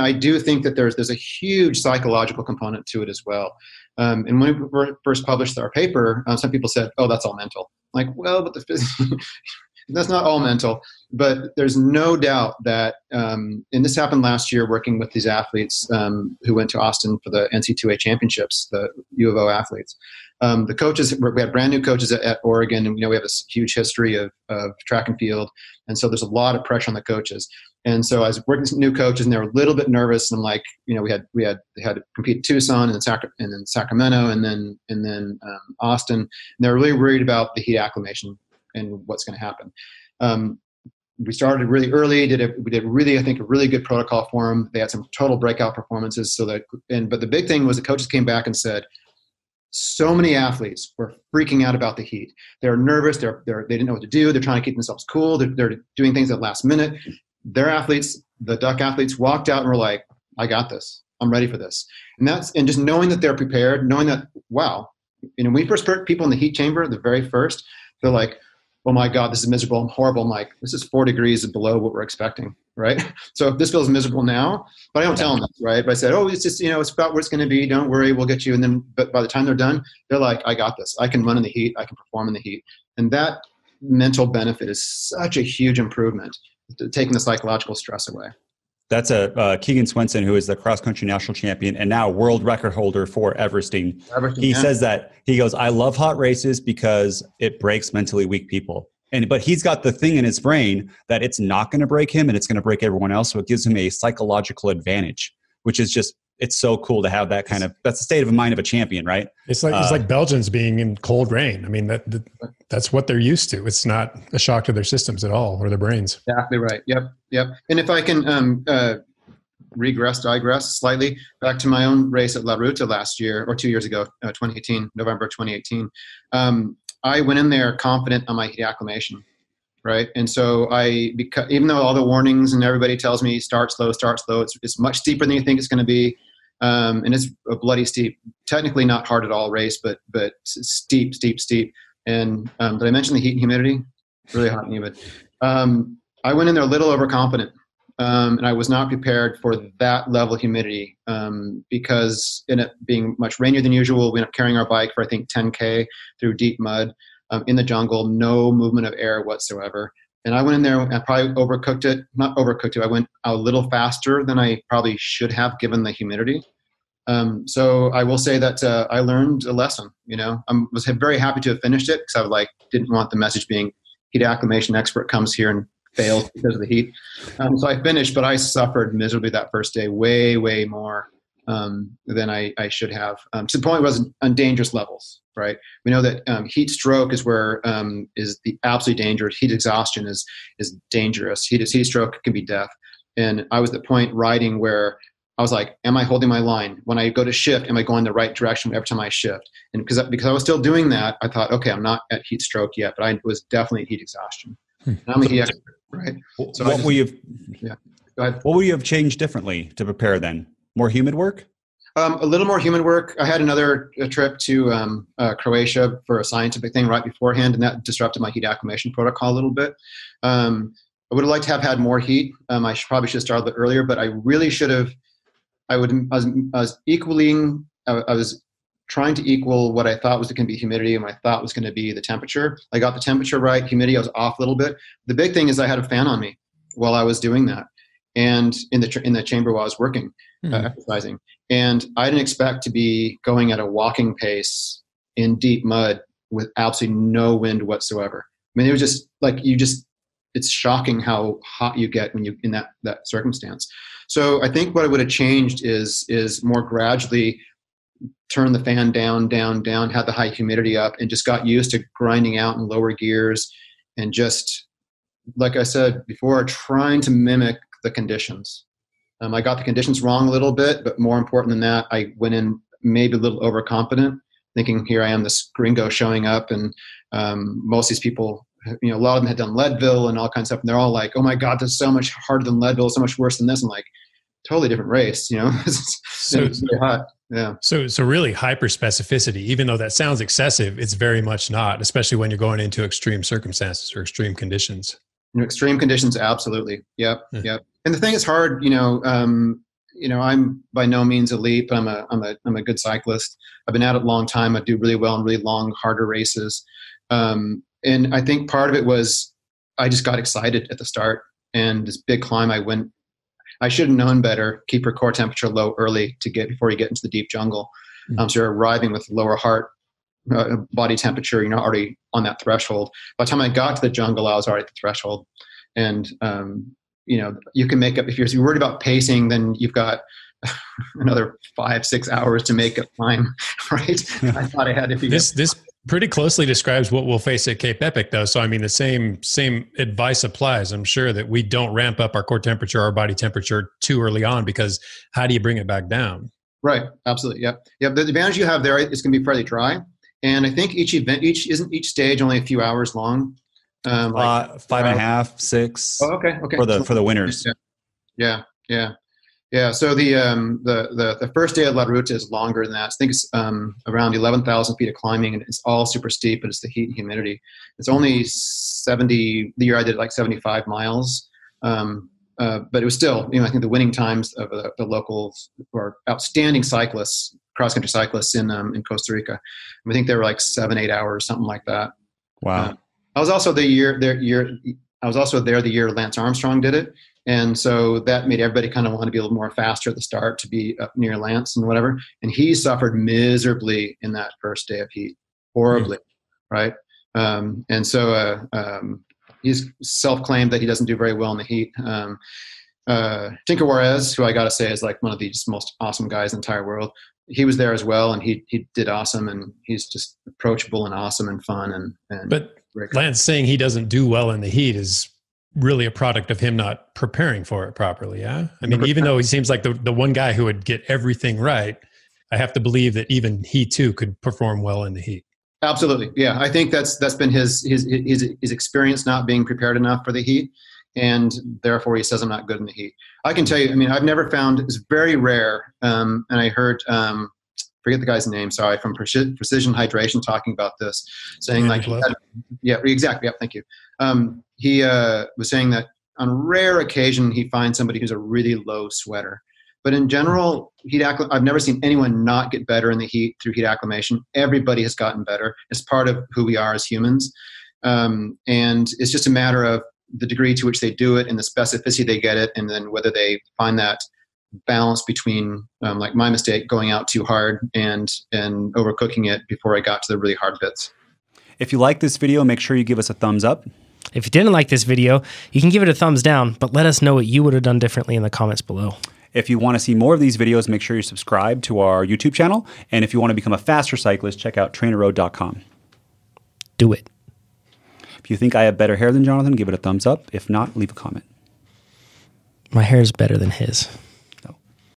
I do think that there's a huge psychological component to it as well. And when we first published our paper, some people said, "Oh, that's all mental." I'm like, well, but the that's not all mental. But there's no doubt that, and this happened last year, working with these athletes who went to Austin for the NCAA championships, the U of O athletes. The coaches, we had brand new coaches at Oregon, and we have this huge history of track and field, and so there's a lot of pressure on the coaches. And so I was working with some new coaches, and they were a little bit nervous. And I'm like, they had to compete in Tucson and then Sacramento and then Austin. And they were really worried about the heat acclimation and what's going to happen. We started really early. We did a really good protocol for them. They had some total breakout performances. But the big thing was the coaches came back and said, so many athletes were freaking out about the heat. They're nervous. They didn't know what to do. They're trying to keep themselves cool. They're doing things at last minute. Their athletes, the Duck athletes, walked out and were like, I got this. I'm ready for this. And just knowing that they're prepared, knowing that, wow. When we first put people in the heat chamber, the very first, they're like, oh my God, this is miserable and horrible. I'm like, this is 4 degrees below what we're expecting, right? So if this feels miserable now, but I don't tell them that, right? But I said, oh, it's just, it's about where it's going to be. Don't worry, we'll get you. And then, but by the time they're done, they're like, I got this. I can run in the heat. I can perform in the heat. And that mental benefit is such a huge improvement, taking the psychological stress away. That's Keegan Swenson, who is the cross-country national champion and now world record holder for Everesting. He says that. He goes, I love hot races because it breaks mentally weak people. But he's got the thing in his brain that it's not going to break him and it's going to break everyone else. So it gives him a psychological advantage, which is just, it's so cool to have that that's the state of mind of a champion, right? It's like Belgians being in cold rain. I mean, that's what they're used to. It's not a shock to their systems at all or their brains. Exactly right. Yep. And if I can digress slightly back to my own race at La Ruta last year or 2 years ago, November 2018, I went in there confident on my heat acclimation. Right. And so because even though all the warnings and everybody tells me start slow, it's much steeper than you think it's going to be. And it's a bloody steep, technically not hard at all race, but steep. And did I mention the heat and humidity? Really hot and humid. I went in there a little overconfident. And I was not prepared for that level of humidity because it ended up being much rainier than usual. We ended up carrying our bike for, I think, 10K through deep mud. In the jungle, no movement of air whatsoever. And I went in there and probably not overcooked it. I went a little faster than I probably should have given the humidity. So I will say that I learned a lesson. I was very happy to have finished it because I didn't want the message being heat acclimation expert comes here and fails because of the heat. So I finished, but I suffered miserably that first day, way, way more than I should have. To the point it was on dangerous levels, right? We know that heat stroke is where is the absolute danger. Heat exhaustion is dangerous. Heat stroke can be death. And I was at the point riding where I was like, am I holding my line? When I go to shift, am I going the right direction every time I shift? And because I was still doing that, I thought, okay, I'm not at heat stroke yet, but I was definitely at heat exhaustion. And I'm a heat expert, right? So what would you have changed differently to prepare then? More humid work? A little more humid work. I had another trip to Croatia for a scientific thing right beforehand, and that disrupted my heat acclimation protocol a little bit. I would have liked to have had more heat. I probably should have started it earlier, but I really should have. I was trying to equal what I thought was going to be humidity and what I thought was going to be the temperature. I got the temperature right. Humidity, I was off a little bit. The big thing is I had a fan on me while I was doing that. And in the chamber while I was working, exercising. And I didn't expect to be going at a walking pace in deep mud with absolutely no wind whatsoever. I mean, it was just like, it's shocking how hot you get when you, in that circumstance. So I think what I would have changed is more gradually turn the fan down, had the high humidity up and just got used to grinding out in lower gears. And just, like I said before, trying to mimic the conditions. I got the conditions wrong a little bit, but more important than that, I went in maybe a little overconfident, thinking here I am, this gringo showing up, and most of these people, a lot of them had done Leadville and all kinds of stuff, and they're all like, "Oh my God, this is so much harder than Leadville, so much worse than this." I'm like, totally different race, It's really hot. Yeah. So really hyper specificity, even though that sounds excessive, it's very much not, especially when you're going into extreme circumstances or extreme conditions. Absolutely. Yep. And the thing is hard, you know, I'm by no means elite, but I'm a good cyclist. I've been at it a long time. I do really well in really long, harder races. And I think part of it was I just got excited at the start, and this big climb I went, I should have known better, keep your core temperature low early to get, before you get into the deep jungle. So you're arriving with lower heart, body temperature, you're not already on that threshold. By the time I got to the jungle, I was already at the threshold. And, you know, you can make up, if you're worried about pacing, then you've got another 5-6 hours to make up time, right? I thought I had to be this pretty closely describes what we'll face at Cape Epic, though. So, I mean, the same advice applies. I'm sure that we don't ramp up our core temperature, our body temperature too early on, because how do you bring it back down? Right. Absolutely. Yeah. Yeah. The advantage you have there is going to be fairly dry. And I think each event, each stage only a few hours long. Like, 5.5, 6. Oh, okay. Okay. For the winners. Yeah. So the first day of La Ruta is longer than that. I think it's around 11,000 feet of climbing, and it's all super steep, but it's the heat and humidity. It's only 70. The year I did like 75 miles. But it was still, you know, I think the winning times of the locals or outstanding cyclists, cross country cyclists in Costa Rica. I think they were like 7-8 hours, something like that. Wow. I was also there the year Lance Armstrong did it. And so that made everybody kind of want to be a little more faster at the start to be up near Lance and whatever. And he suffered miserably in that first day of heat, horribly. Right. And so, he's self-claimed that he doesn't do very well in the heat. Tinker Juarez, who I got to say is like one of the most awesome guys in the entire world. He was there as well, and he did awesome, and he's just approachable and awesome and fun. And but Lance saying he doesn't do well in the heat is really a product of him not preparing for it properly. Yeah. I mean, even though he seems like the one guy who would get everything right, I have to believe that even he too could perform well in the heat. Absolutely. Yeah. I think that's been his experience, not being prepared enough for the heat. And therefore he says, I'm not good in the heat. I can tell you, I mean, I've never found, it's very rare. And I heard, forget the guy's name, sorry, from Precision Hydration talking about this, saying like, yeah, exactly. Yeah. Thank you. He was saying that on rare occasion, he finds somebody who's a really low sweater. But in general, I've never seen anyone not get better in the heat through heat acclimation. Everybody has gotten better. It's part of who we are as humans. And it's just a matter of the degree to which they do it and the specificity they get it, and then whether they find that balance between, like my mistake, going out too hard and overcooking it before I got to the really hard bits. If you like this video, make sure you give us a thumbs up. If you didn't like this video, you can give it a thumbs down, but let us know what you would have done differently in the comments below. If you want to see more of these videos, make sure you subscribe to our YouTube channel. And if you want to become a faster cyclist, check out TrainerRoad.com. Do it. If you think I have better hair than Jonathan, give it a thumbs up. If not, leave a comment. My hair is better than his.